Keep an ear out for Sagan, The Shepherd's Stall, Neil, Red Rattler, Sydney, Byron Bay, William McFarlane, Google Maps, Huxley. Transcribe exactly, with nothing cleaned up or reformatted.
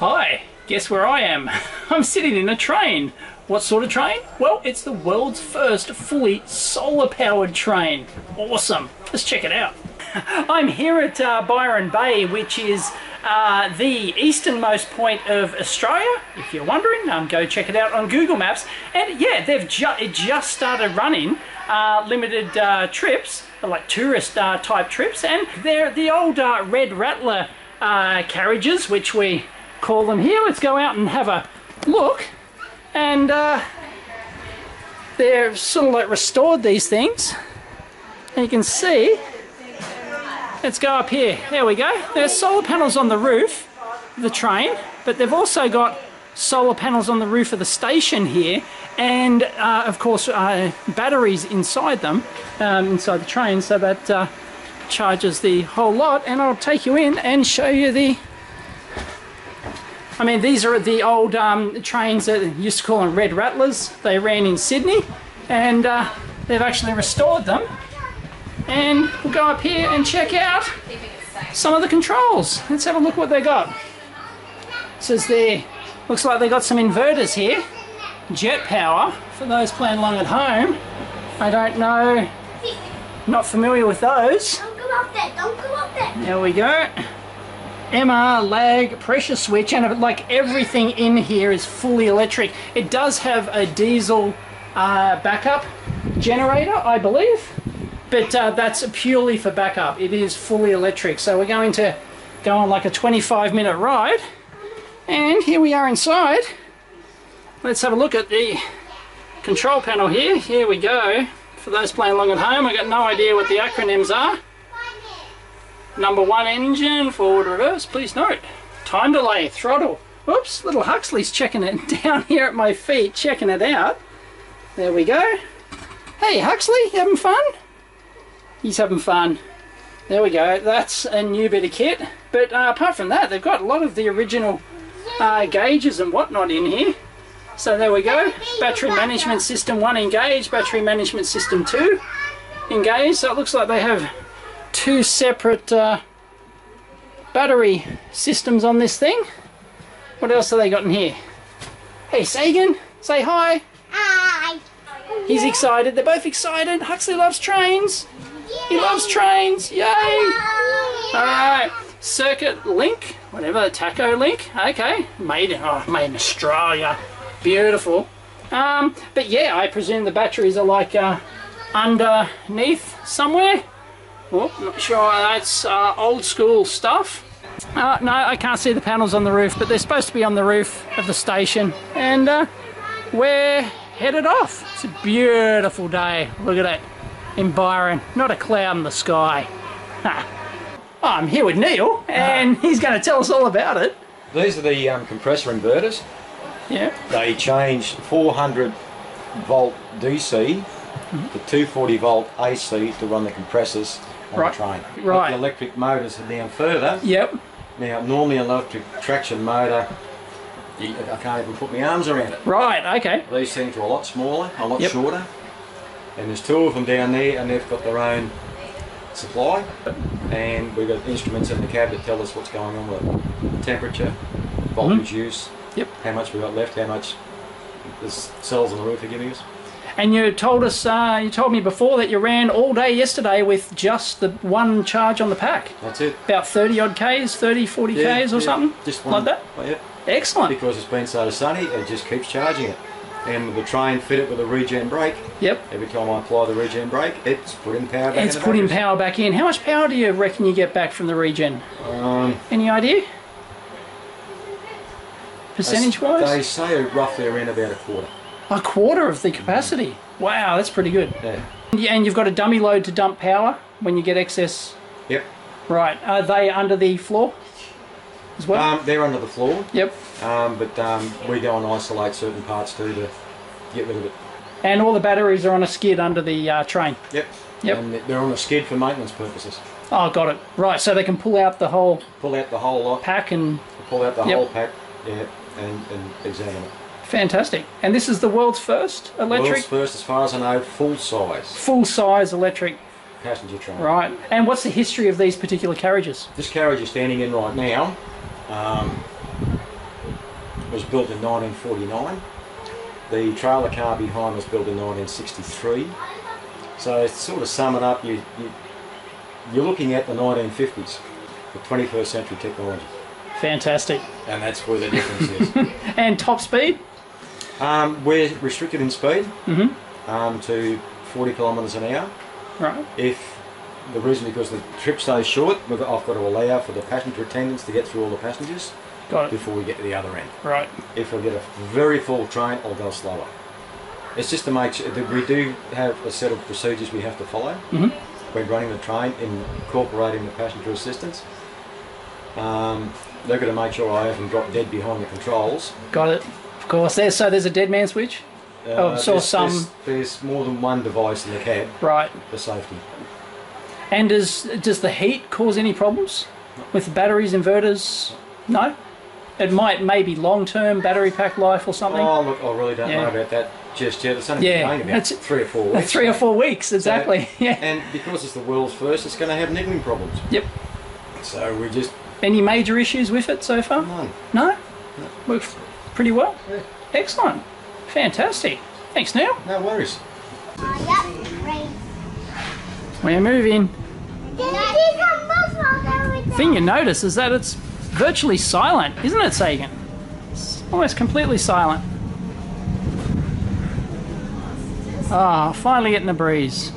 Hi, guess where I am? I'm sitting in a train. What sort of train? Well, it's the world's first fully solar-powered train. Awesome. Let's check it out. I'm here at uh, Byron Bay, which is uh, the easternmost point of Australia. If you're wondering, um, go check it out on Google Maps. And yeah, they've ju it just started running uh, limited uh, trips, like tourist uh, type trips. And they're the old uh, Red Rattler uh, carriages, which we call them here. Let's go out and have a look. And uh, they're sort of like restored these things, and you can see, let's go up here, there we go, there's solar panels on the roof of the train, but they've also got solar panels on the roof of the station here, and uh, of course uh, batteries inside them, um, inside the train, so that uh, charges the whole lot. And I'll take you in and show you the I mean, these are the old um, trains that they used to call them Red Rattlers. They ran in Sydney, and uh, they've actually restored them. And we'll go up here and check out some of the controls. Let's have a look what they got. This is there. Looks like they got some inverters here. Jet power, for those playing along at home. I don't know, not familiar with those. Don't go up there, don't go up there. There we go. M R, lag, pressure switch, and like everything in here is fully electric. It does have a diesel uh, backup generator, I believe, but uh, that's purely for backup. It is fully electric. So we're going to go on like a twenty-five minute ride, and here we are inside. Let's have a look at the control panel here. Here we go. For those playing along at home, I've got no idea what the acronyms are. Number one engine, forward, reverse, please note. Time delay, throttle. Whoops, little Huxley's checking it down here at my feet, checking it out. There we go. Hey Huxley, you having fun? He's having fun. There we go, that's a new bit of kit. But uh, apart from that, they've got a lot of the original uh, gauges and whatnot in here. So there we go. Battery management system one engaged, battery management system two engaged. So it looks like they have two separate uh, battery systems on this thing. What else have they got in here? Hey Sagan, say hi. Hi. He's excited. They're both excited. Huxley loves trains. Yay. He loves trains. Yay. Yay. All right. Circuit link, whatever, taco link. Okay. Made in, oh, made in Australia. Beautiful. Um, but yeah, I presume the batteries are like uh, underneath somewhere. Oh, not sure, that's uh, old school stuff. Uh, no, I can't see the panels on the roof, but they're supposed to be on the roof of the station. And uh, we're headed off. It's a beautiful day. Look at it in Byron. Not a cloud in the sky. I'm here with Neil, and he's going to tell us all about it. These are the um, compressor inverters. Yeah. They changed four hundred volt D C Mm-hmm. The two forty volt A C to run the compressors on right. the train. Right. The electric motors are down further. Yep. Now, normally an electric traction motor, I can't even put my arms around it. Right, okay. These things are a lot smaller, a lot yep. shorter. And there's two of them down there, and they've got their own supply. And we've got instruments in the cab that tell us what's going on with it. Temperature, voltage mm-hmm. use, yep. how much we've got left, how much the cells on the roof are giving us. And you told us, uh, you told me before that you ran all day yesterday with just the one charge on the pack. That's it. About thirty odd Ks, thirty, forty yeah, Ks or yeah. something? Just one, like that? Oh, yeah. Excellent. Because it's been so sunny, it just keeps charging it. And the train fit it with a regen brake. Yep. Every time I apply the regen brake, it's putting power back it's in. It's putting power back in. How much power do you reckon you get back from the regen? Um, Any idea? Percentage-wise? They say roughly around about a quarter. A quarter of the capacity. Wow, that's pretty good. Yeah. And you've got a dummy load to dump power when you get excess? Yep. Right. Are they under the floor as well? Um, they're under the floor. Yep. Um, but um, we go and isolate certain parts too to get rid of it. And all the batteries are on a skid under the uh, train? Yep. Yep. And they're on a skid for maintenance purposes. Oh, got it. Right, so they can pull out the whole... Pull out the whole lot. Pack and... Pull out the yep. whole pack, yeah, and, and examine it. Fantastic. And this is the world's first electric? World's first, as far as I know, full-size. Full-size electric passenger train. Right. And what's the history of these particular carriages? This carriage you're standing in right now um, was built in nineteen forty-nine. The trailer car behind was built in nineteen sixty-three. So sort of summing up, you, you, you're looking at the nineteen fifties, the twenty-first century technology. Fantastic. And that's where the difference is. And top speed? Um, we're restricted in speed mm-hmm. um, to forty kilometres an hour. Right. If the reason because the trip stays short, I've got to allow for the passenger attendants to get through all the passengers got it. Before we get to the other end. Right. If I get a very full train, I'll go slower. It's just to make sure that we do have a set of procedures we have to follow mm-hmm. when running the train, incorporating the passenger assistance. Um, they're going to make sure I haven't dropped dead behind the controls. Got it. Of course. There's, so there's a dead man switch? Uh, oh, so there's, some... There's, there's more than one device in the cab right. for safety. And does, does the heat cause any problems with batteries, inverters? No? It might maybe long-term battery pack life or something? Oh, look, I really don't yeah. know about that just yet. It's only been yeah. about it's, three or four weeks. Three or four weeks, exactly. So, yeah. And because it's the world's first, it's going to have niggling problems. Yep. So we just... Any major issues with it so far? None. No? No. Works pretty well? Yeah. Excellent. Fantastic. Thanks, Neil. No worries. We're moving. The thing you notice is that it's virtually silent, isn't it, Sagan? It's almost completely silent. Ah, oh, finally getting a breeze.